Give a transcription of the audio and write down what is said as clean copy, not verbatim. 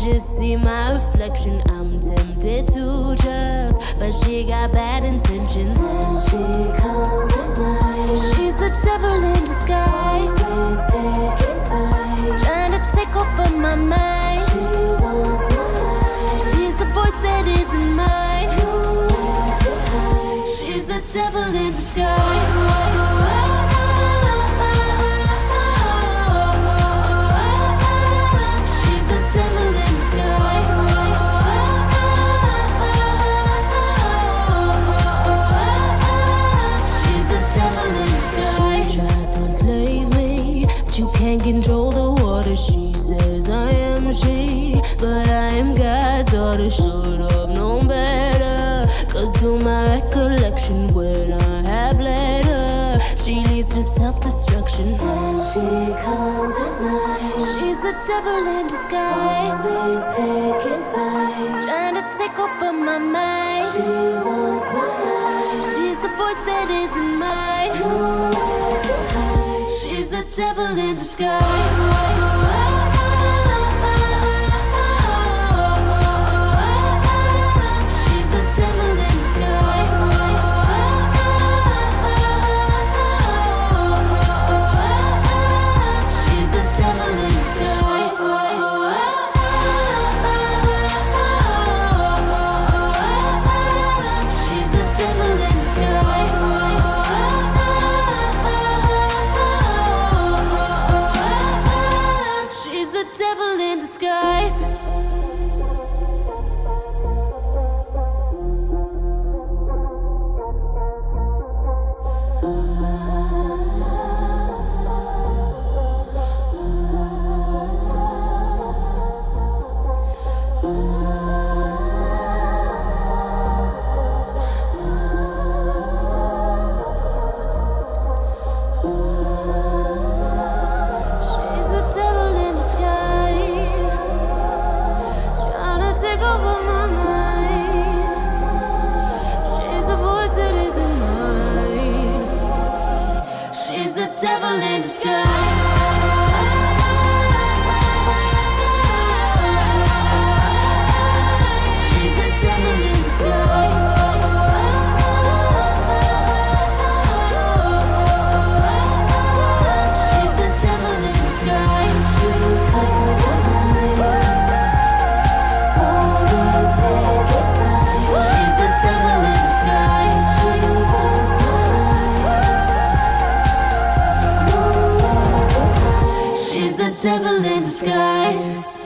just see my reflection. I'm tempted to trust, but she got bad intentions. When she comes at night, she's the devil in disguise. Always picking fights, trying to take over my mind. She wants my life, she's the voice that isn't mine. Nowhere to hide, she's the devil in disguise. Control the water, she says I am she, but I am God's daughter, should have known better. Cause to my recollection, when I have led her, she leads to self-destruction. When she comes at night, she's the devil in disguise. Always picking fights, trying to take over my mind. She wants my life, she's the voice that isn't mine. Nowhere to hide, she's the devil in disguise. She's the devil in disguise. She's the devil in disguise. She's the devil in disguise. Devil in disguise. Devil in disguise. Devil in disguise.